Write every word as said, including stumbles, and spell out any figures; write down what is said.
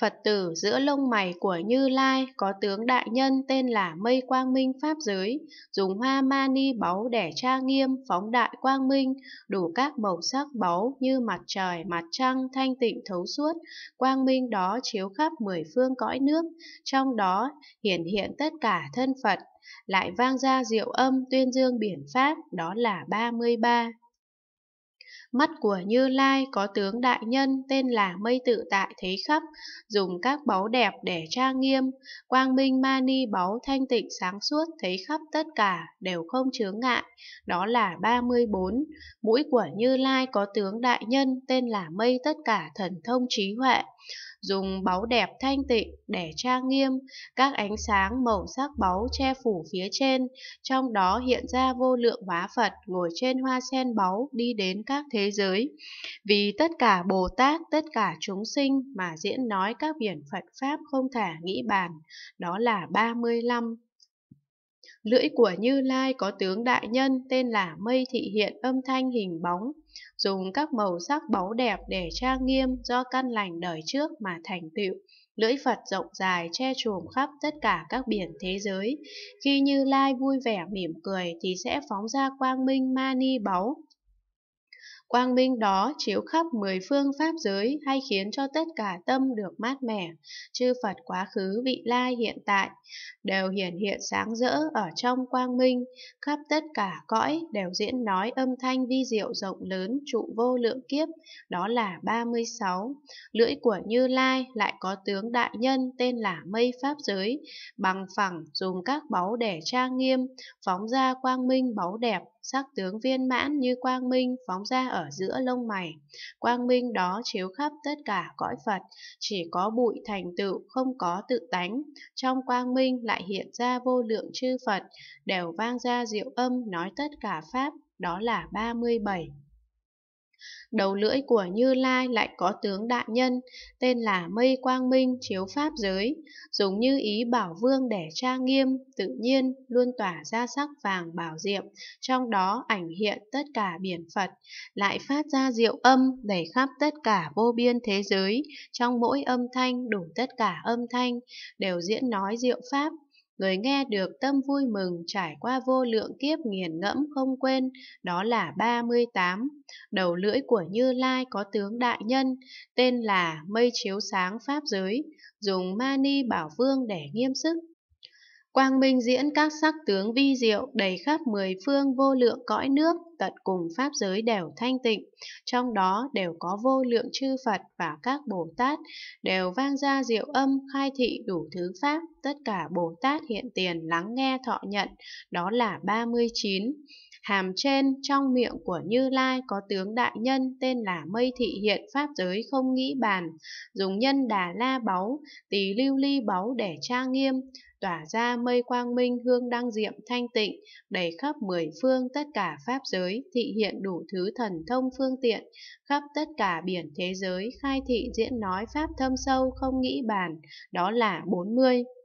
Phật tử giữa lông mày của Như Lai có tướng đại nhân tên là Mây Quang Minh Pháp Giới, dùng hoa mani báu để trang nghiêm phóng đại quang minh, đủ các màu sắc báu như mặt trời, mặt trăng thanh tịnh thấu suốt, quang minh đó chiếu khắp mười phương cõi nước, trong đó hiển hiện tất cả thân Phật, lại vang ra diệu âm tuyên dương biển pháp, đó là ba mươi ba. Mắt của Như Lai có tướng đại nhân tên là Mây Tự Tại Thế Khắp, dùng các báu đẹp để trang nghiêm, quang minh mani báu thanh tịnh sáng suốt thấy khắp tất cả, đều không chướng ngại, đó là ba mươi bốn. Mũi của Như Lai có tướng đại nhân tên là Mây Tất Cả Thần Thông Trí Huệ, dùng báu đẹp thanh tịnh để trang nghiêm, các ánh sáng màu sắc báu che phủ phía trên, trong đó hiện ra vô lượng hóa Phật ngồi trên hoa sen báu đi đến các thế giới, vì tất cả Bồ Tát, tất cả chúng sinh mà diễn nói các biển Phật Pháp không thể nghĩ bàn, đó là ba mươi lăm. Lưỡi của Như Lai có tướng đại nhân tên là Mây Thị Hiện Âm Thanh Hình Bóng, dùng các màu sắc báu đẹp để trang nghiêm, do căn lành đời trước mà thành tựu. Lưỡi Phật rộng dài che trùm khắp tất cả các biển thế giới. Khi Như Lai vui vẻ mỉm cười thì sẽ phóng ra quang minh mani báu. Quang minh đó chiếu khắp mười phương pháp giới, hay khiến cho tất cả tâm được mát mẻ. Chư Phật quá khứ, vị lai, hiện tại đều hiển hiện sáng rỡ ở trong quang minh, khắp tất cả cõi đều diễn nói âm thanh vi diệu rộng lớn trụ vô lượng kiếp, đó là ba mươi sáu. Lưỡi của Như Lai lại có tướng đại nhân tên là Mây Pháp Giới, bằng phẳng dùng các báu để trang nghiêm, phóng ra quang minh báu đẹp, sắc tướng viên mãn như quang minh phóng ra ở giữa lông mày. Quang minh đó chiếu khắp tất cả cõi Phật, chỉ có bụi thành tựu, không có tự tánh. Trong quang minh lại hiện ra vô lượng chư Phật, đều vang ra diệu âm nói tất cả pháp, đó là ba mươi bảy. Đầu lưỡi của Như Lai lại có tướng đại nhân tên là Mây Quang Minh Chiếu Pháp Giới, dùng như ý bảo vương để trang nghiêm, tự nhiên luôn tỏa ra sắc vàng bảo diệm, trong đó ảnh hiện tất cả biển Phật, lại phát ra diệu âm đầy khắp tất cả vô biên thế giới, trong mỗi âm thanh đủ tất cả âm thanh đều diễn nói diệu pháp. Người nghe được tâm vui mừng, trải qua vô lượng kiếp nghiền ngẫm không quên, đó là ba mươi tám. Đầu lưỡi của Như Lai có tướng đại nhân, tên là Mây Chiếu Sáng Pháp Giới, dùng mani bảo vương để nghiêm sức. Quang minh diễn các sắc tướng vi diệu đầy khắp mười phương vô lượng cõi nước, tận cùng pháp giới đều thanh tịnh, trong đó đều có vô lượng chư Phật và các Bồ Tát, đều vang ra diệu âm khai thị đủ thứ pháp, tất cả Bồ Tát hiện tiền lắng nghe thọ nhận, đó là ba mươi chín. Hàm trên trong miệng của Như Lai có tướng đại nhân tên là Mây Thị Hiện Pháp Giới không nghĩ bàn, dùng nhân đà la báu, tỳ lưu ly báu để trang nghiêm, tỏa ra mây quang minh hương đăng diệm thanh tịnh, đầy khắp mười phương tất cả pháp giới, thị hiện đủ thứ thần thông phương tiện, khắp tất cả biển thế giới, khai thị diễn nói pháp thâm sâu không nghĩ bàn, đó là bốn mươi.